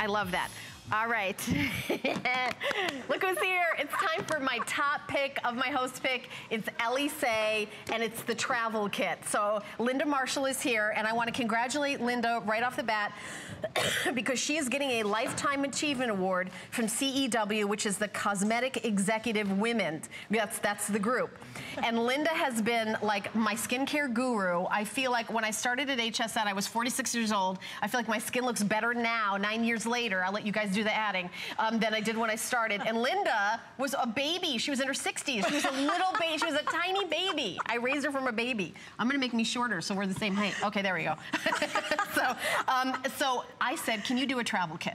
I love that. All right, look who's here. It's time for my top pick of my host pick. It's LSA, and it's the travel kit. So Linda Marshall is here, and I want to congratulate Linda right off the bat because she is getting a Lifetime Achievement Award from CEW, which is the Cosmetic Executive Women. That's the group. And Linda has been like my skincare guru. I feel like when I started at HSN, I was 46 years old. I feel like my skin looks better now, 9 years later. I'll let you guys do the adding than I did when I started. And Linda was a baby. She was in her 60s. She was a little baby. She was a tiny baby. I raised her from a baby. I'm going to make me shorter so we're the same height. Okay, there we go. So I said, can you do a travel kit?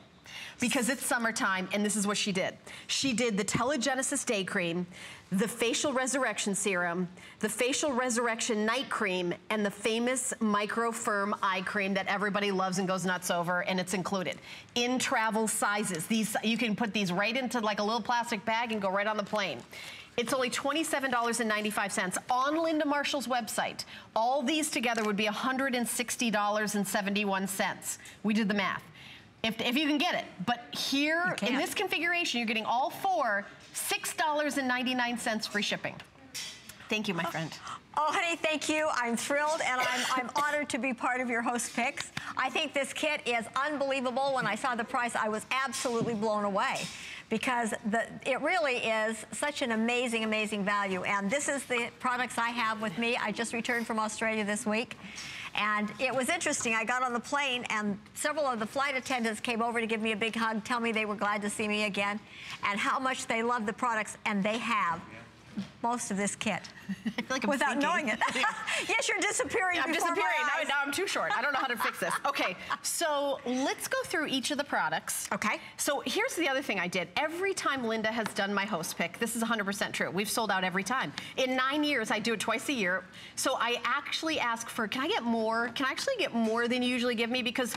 Because it's summertime, and this is what she did. She did the TeloGenesis Day Cream, the Facial Resurrection Serum, the Facial Resurrection Night Cream, and the famous Micro Firm Eye Cream that everybody loves and goes nuts over, and it's included. In travel sizes. These, you can put these right into like a little plastic bag and go right on the plane. It's only $27.95 on Linda Marshall's website. All these together would be $160.71. We did the math. If you can get it, but here in this configuration, you're getting all four, $6.99 free shipping. Thank you, my friend. Oh, honey, thank you. I'm thrilled, and I'm honored to be part of your host picks. I think this kit is unbelievable. When I saw the price, I was absolutely blown away because it really is such an amazing, amazing value. And this is the products I have with me. I just returned from Australia this week. And it was interesting. I got on the plane, and several of the flight attendants came over to give me a big hug, tell me they were glad to see me again, and how much they love the products, and they have most of this kit. I feel like I'm without thinking. Knowing it. Yes, you're disappearing. Yeah, I'm disappearing. Now I'm too short. I don't know how to fix this. Okay, so let's go through each of the products. Okay. So here's the other thing I did. Every time Linda has done my host pick, this is 100% true. We've sold out every time. In 9 years, I do it twice a year. So I actually ask for, can I get more? Can I actually get more than you usually give me? Because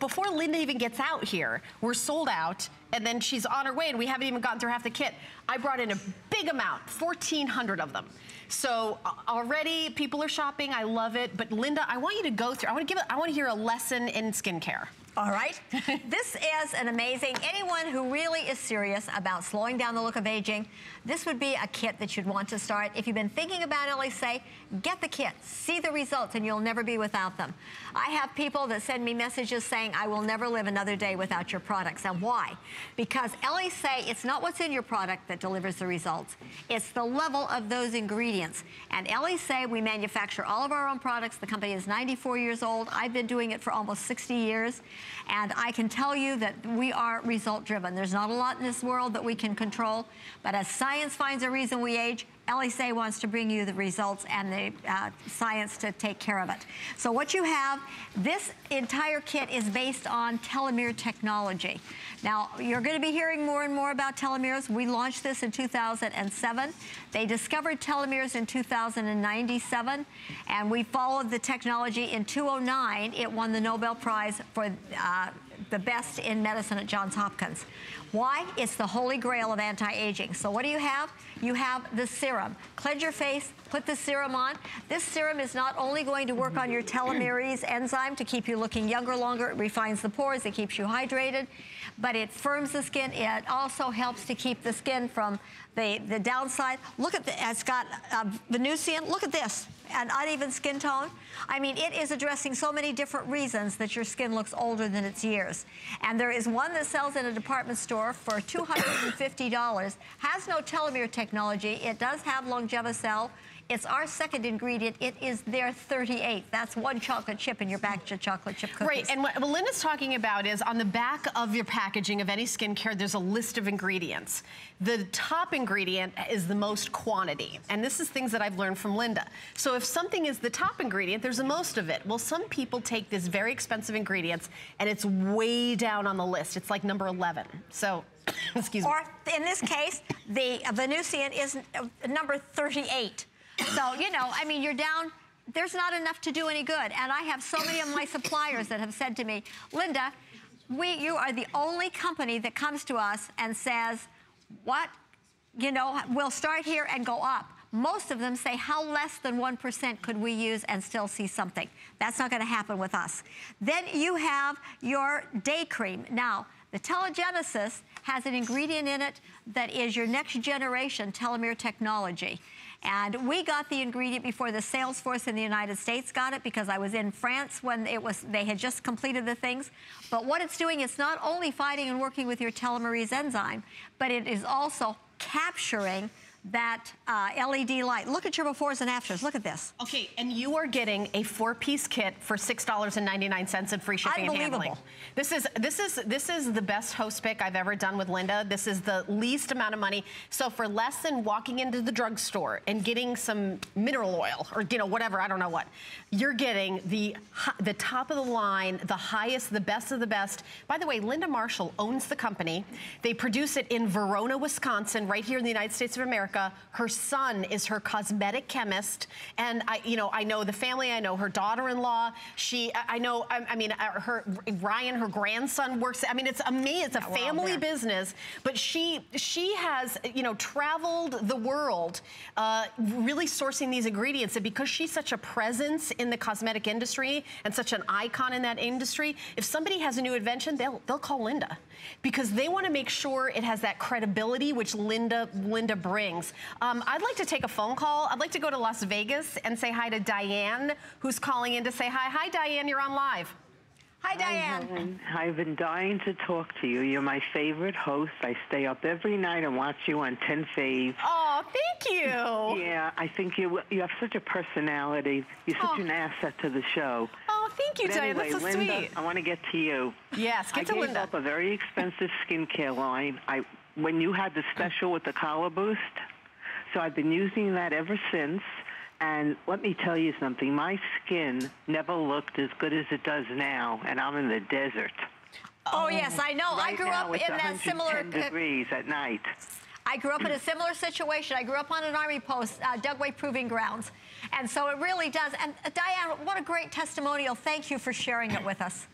before Linda even gets out here, we're sold out. And then she's on her way, and we haven't even gotten through half the kit. I brought in a big amount, 1,400 of them. So already people are shopping. I love it. But Linda, I want you to go through. I want to hear a lesson in skincare. All right. This is an amazing, anyone who really is serious about slowing down the look of aging, this would be a kit that you'd want to start. If you've been thinking about LSA, get the kit, see the results, and you'll never be without them. I have people that send me messages saying, I will never live another day without your products. And why? Because LSA, it's not what's in your product that delivers the results. It's the level of those ingredients. And LSA, we manufacture all of our own products. The company is 94 years old. I've been doing it for almost 60 years. And I can tell you that we are result-driven. There's not a lot in this world that we can control, but as science finds a reason we age, LSA wants to bring you the results and the science to take care of it. So what you have, this entire kit is based on telomere technology. Now, you're going to be hearing more and more about telomeres. We launched this in 2007. They discovered telomeres in 2097, and we followed the technology. In 2009, it won the Nobel Prize for the best in medicine at Johns Hopkins. Why? It's the holy grail of anti-aging. So what do you have? You have the serum. Cleanse your face, put the serum on. This serum is not only going to work on your telomerase enzyme to keep you looking younger longer, it refines the pores, it keeps you hydrated, but it firms the skin. It also helps to keep the skin from the downside. Look at the, it's got Venuceane. Look at this, an uneven skin tone. I mean, it is addressing so many different reasons that your skin looks older than its years. And there is one that sells in a department store for $250, has no telomere technology. It does have LongevaCell. It's our second ingredient. It is their 38th. That's one chocolate chip in your batch of chocolate chip cookies. Right, and what Linda's talking about is on the back of your packaging of any skincare, there's a list of ingredients. The top ingredient is the most quantity, and this is things that I've learned from Linda. So if something is the top ingredient, there's the most of it. Well, some people take this very expensive ingredients, and it's way down on the list. It's like number 11. So. Excuse me. Or in this case, the Venuceane is number 38. So, you know, I mean, you're down. There's not enough to do any good. And I have so many of my suppliers that have said to me, Linda, you are the only company that comes to us and says, what? You know, we'll start here and go up. most of them say how less than 1% could we use and still see something. That's not going to happen with us. Then you have your day cream. Now, the TeloGenesis has an ingredient in it that is your next generation telomere technology. And we got the ingredient before the sales force in the United States got it, because I was in France when it was, they had just completed the things. But what it's doing, it's not only fighting and working with your telomerase enzyme, but it is also capturing that LED light. Look at your befores and afters. Look at this. Okay, and you are getting a four-piece kit for $6.99 and free shipping and handling. This is the best host pick I've ever done with Linda. This is the least amount of money. So for less than walking into the drugstore and getting some mineral oil or whatever, I don't know what, you're getting the top of the line, the highest, the best of the best. By the way, Linda Marshall owns the company. They produce it in Verona, Wisconsin, right here in the United States of America. Her son is her cosmetic chemist, and I know the family. I know her daughter-in-law. Ryan, her grandson works. I mean, it's amazing. It's a family business. But she has traveled the world, really sourcing these ingredients. And because she's such a presence in the cosmetic industry and such an icon in that industry, if somebody has a new invention, they'll call Linda, because they want to make sure it has that credibility which Linda brings. I'd like to take a phone call. I'd like to go to Las Vegas and say hi to Diane, who's calling in to say hi. Hi, Diane. You're on live. Hi, Diane. Helen. I've been dying to talk to you. You're my favorite host. I stay up every night and watch you on 10 Fave. Oh, thank you. Yeah, I think you have such a personality. You're such an asset to the show. Oh, thank you, Diane. Anyway, that's so Linda, sweet. I want to get to you. Yes, get to Linda. I gave up a very expensive skincare line. When you had the special with the Color Boost, so I've been using that ever since, and let me tell you something, my skin never looked as good as it does now, and I'm in the desert. Oh yes, I know. Right, I grew up in that similar... 110 degrees at night. I grew up in a similar situation. I grew up on an army post, Dugway Proving Grounds, and so it really does. And Diane, what a great testimonial. Thank you for sharing it with us.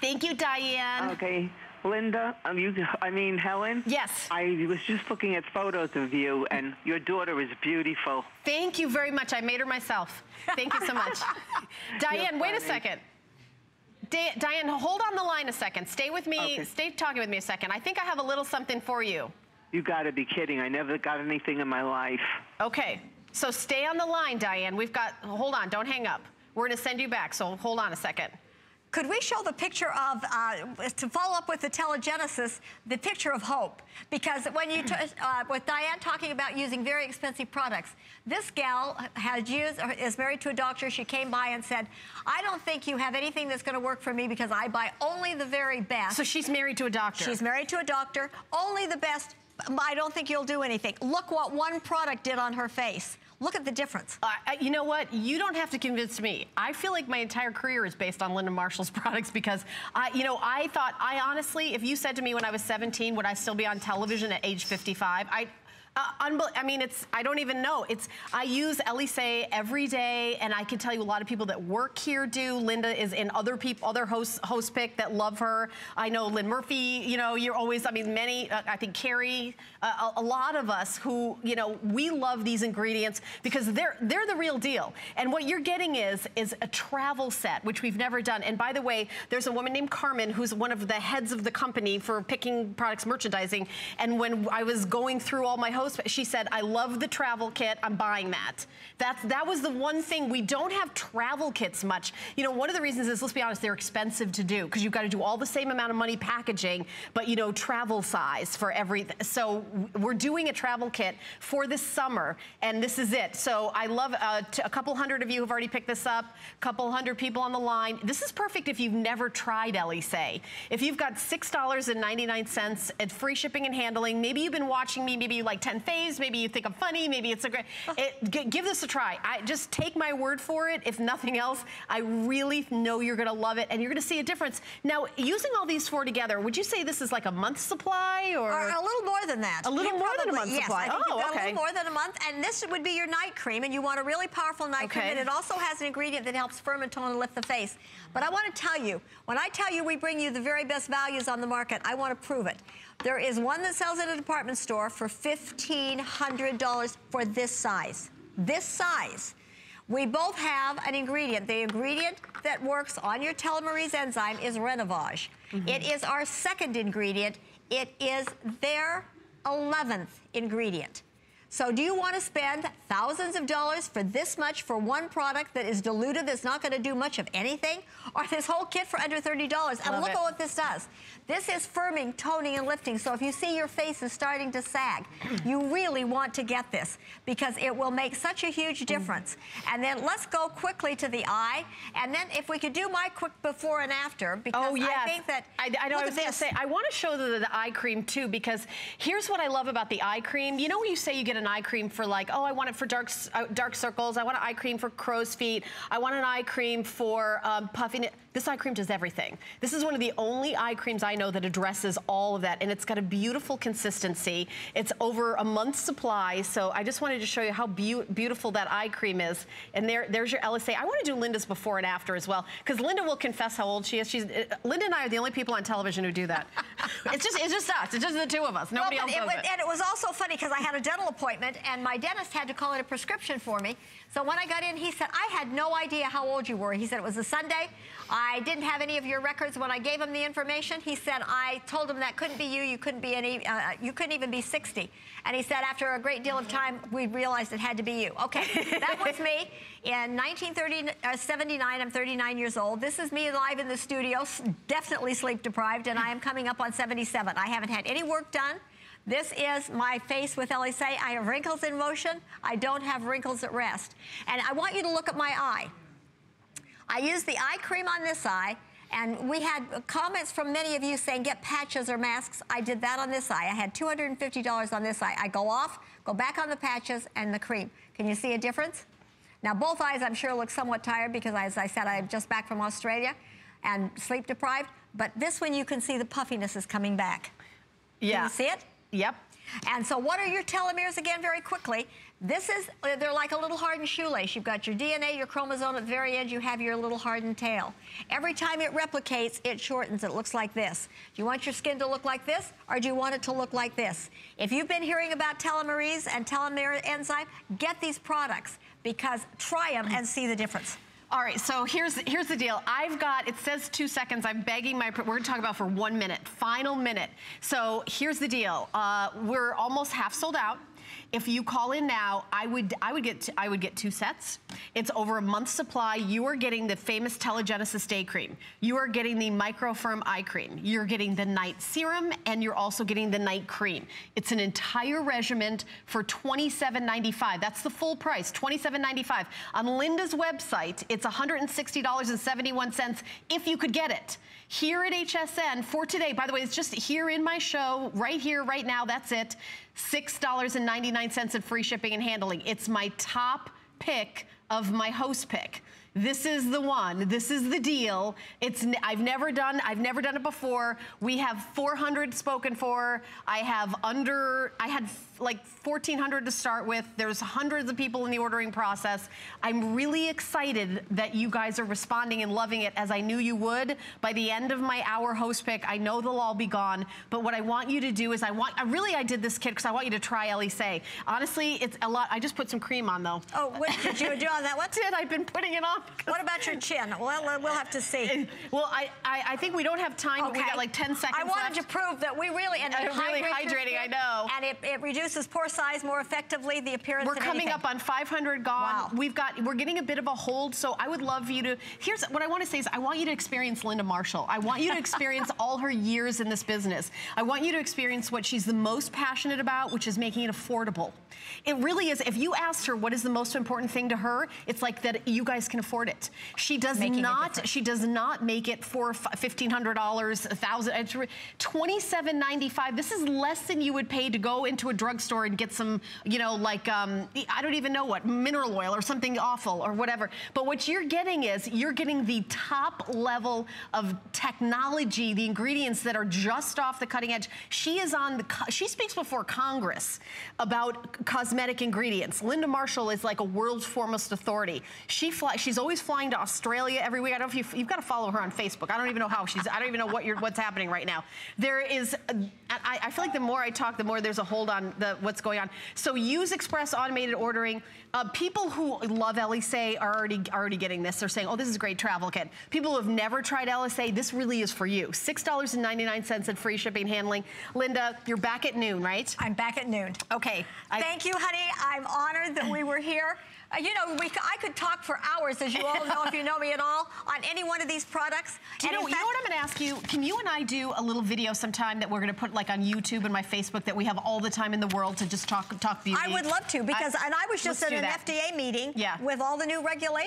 Thank you, Diane. Okay. Linda, Helen? Yes. I was just looking at photos of you, and your daughter is beautiful. Thank you very much. I made her myself. Thank you so much. Diane, wait a second. Diane, hold on the line a second. Stay with me. Okay. Stay talking with me a second. I think I have a little something for you. You got to be kidding. I never got anything in my life. Okay. So stay on the line, Diane. Hold on. Don't hang up. We're going to send you back, so hold on a second. Could we show the picture of, to follow up with the TeloGenesis, the picture of hope? Because when you, with Diane talking about using very expensive products, this gal is married to a doctor. She came by and said, I don't think you have anything that's going to work for me, because I buy only the very best. So she's married to a doctor. She's married to a doctor. Only the best. I don't think you'll do anything. Look what one product did on her face. Look at the difference. You know what? You don't have to convince me. I feel like my entire career is based on Linda Marshall's products, because, I thought, honestly, if you said to me when I was 17, would I still be on television at age 55? I don't even know. I use LSA every day, and I can tell you a lot of people that work here do. Linda is in other host pick that love her. I know Lynn Murphy, you're always, many, I think Carrie, a lot of us who, we love these ingredients because they're the real deal. And what you're getting is a travel set, which we've never done. And by the way, there's a woman named Carmen who's one of the heads of the company for picking products merchandising. And when I was going through all my she said, I love the travel kit. I'm buying that. That was the one thing. We don't have travel kits much. One of the reasons is, let's be honest, they're expensive to do, because you've got to do all the same amount of money packaging, but, travel size for everything. So we're doing a travel kit for this summer, and this is it. So I love a couple hundred of you have already picked this up, a couple hundred people on the line. This is perfect if you've never tried LSA. If you've got $6.99 at free shipping and handling, maybe you've been watching me, maybe you like 10 Faves, maybe you think I'm funny, maybe it's a great... give this a try. Just take my word for it. If nothing else, I really know you're going to love it, and you're going to see a difference. Now, using all these four together, would you say this is like a month's supply? Or a little more than that. A little more than a month's supply. Yes, I think you've got a little more than a month, and this would be your night cream, and you want a really powerful night cream, and it also has an ingredient that helps firm and tone and lift the face. But I want to tell you, when I tell you we bring you the very best values on the market, I want to prove it. There is one that sells at a department store for $15. $1,300 for this size. This size. We both have an ingredient. The ingredient that works on your telomerase enzyme is Renovage. Mm-hmm. It is our second ingredient. It is their 11th ingredient. So do you want to spend thousands of dollars for this much for one product that is diluted, that's not going to do much of anything? Or this whole kit for under $30? And look at what this does. This is firming, toning, and lifting. So if you see your face is starting to sag, you really want to get this because it will make such a huge difference. And then let's go quickly to the eye. And then if we could do my quick before and after, because I think that... I know I was going to say, I want to show the eye cream too, because here's what I love about the eye cream. You know when you say you get an eye cream for like, oh, I want it for dark circles, I want an eye cream for crow's feet, I want an eye cream for puffiness. This eye cream does everything. This is one of the only eye creams I know that addresses all of that, and it's got a beautiful consistency. It's over a month's supply, so I just wanted to show you how beautiful that eye cream is. And there's your LSA. I want to do Linda's before and after as well, because Linda will confess how old she is. Linda and I are the only people on television who do that. it's just us. It's just the two of us. Nobody else does it. And it was also funny because I had a dental appointment, and my dentist had to call it a prescription for me. So when I got in, he said, I had no idea how old you were. He said, it was a Sunday. I didn't have any of your records. When I gave him the information, he said, I told him that couldn't be you. You couldn't be any, you couldn't even be 60. And he said, after a great deal of time, we realized it had to be you. Okay, that was me. In 1979, I'm 39 years old. This is me live in the studio, definitely sleep deprived, and I am coming up on 77. I haven't had any work done. This is my face with LSA. I have wrinkles in motion. I don't have wrinkles at rest. And I want you to look at my eye. I used the eye cream on this eye, and we had comments from many of you saying, get patches or masks. I did that on this eye. I had $250 on this eye. I go off, go back on the patches and the cream. Can you see a difference? Now, both eyes, I'm sure, look somewhat tired because, as I said, I'm just back from Australia and sleep deprived. But this one, you can see the puffiness is coming back. Yeah. Can you see it? Yep. And so what are your telomeres again, very quickly? This is, they're like a little hardened shoelace. You've got your DNA, your chromosome. At the very end, you have your little hardened tail. Every time it replicates, it shortens. It looks like this. Do you want your skin to look like this, or do you want it to look like this? If you've been hearing about telomerase and telomere enzyme, get these products, because try them and see the difference. All right, so here's the deal. I've got, it says 2 seconds. I'm begging my, we're gonna talk about for 1 minute, final minute. So here's the deal. We're almost half sold out. If you call in now, I would get 2 sets. It's over a month's supply. You are getting the famous TeloGenesis Day Cream. You are getting the Micro Firm Eye Cream. You're getting the Night Serum, and you're also getting the Night Cream. It's an entire regimen for $27.95. That's the full price, $27.95. On Linda's website, it's $160.71 if you could get it. Here at HSN for today, by the way, it's just here in my show, right here, right now, that's it. $6.99 in free shipping and handling. It's my top pick of my host pick. This is the one. This is the deal. It's I've never done it before. We have 400 spoken for. I had like 1,400 to start with. There's hundreds of people in the ordering process. I'm really excited that you guys are responding and loving it as I knew you would. By the end of my hour host pick, I know they'll all be gone. But what I want you to do is I did this kit because I want you to try LSA. Honestly, it's a lot. I just put some cream on though. Oh, what did you do on that? What did I've been putting it on? What about your chin? Well, we'll have to see. Well, I think we don't have time, okay. But we got like 10 seconds left. I wanted to prove that we really end up really hydrating, I know. And it reduces pore size more effectively, the appearance of anything. We're coming up on 500 gone. Wow. We're getting a bit of a hold, so I would love you to, here's what I want to say is I want you to experience Linda Marshall. I want you to experience all her years in this business. I want you to experience what she's the most passionate about, which is making it affordable. It really is. If you asked her what is the most important thing to her, it's like that you guys can afford it. She does not make it for $1,500, $1,000, $27.95. This is less than you would pay to go into a drugstore and get some, you know, like I don't even know what, mineral oil or something awful or whatever. But what you're getting is you're getting the top level of technology, the ingredients that are just off the cutting edge. She speaks before Congress about cosmetic ingredients. Linda Marshall is like a world's foremost authority. She's always flying to Australia every week. I don't know if you've got to follow her on Facebook. I don't even know what happening right now. There is and I feel like the more I talk, the more there's a hold on what's going on. So use express automated ordering. People who love LSA are already getting this. They're saying, oh, this is a great travel kit. People who have never tried LSA, this really is for you. $6.99 and free shipping and handling. Linda, you're back at noon, right? I'm back at noon. Okay. Thank you, honey. I'm honored that we were here. You know, I could talk for hours, as you all know, if you know me at all, on any one of these products. You know what I'm going to ask you? Can you and I do a little video sometime that we're going to put, like, on YouTube and my Facebook that we have all the time in the world to just talk beauty? I would love to, because I was just at an FDA meeting with all the new regulations.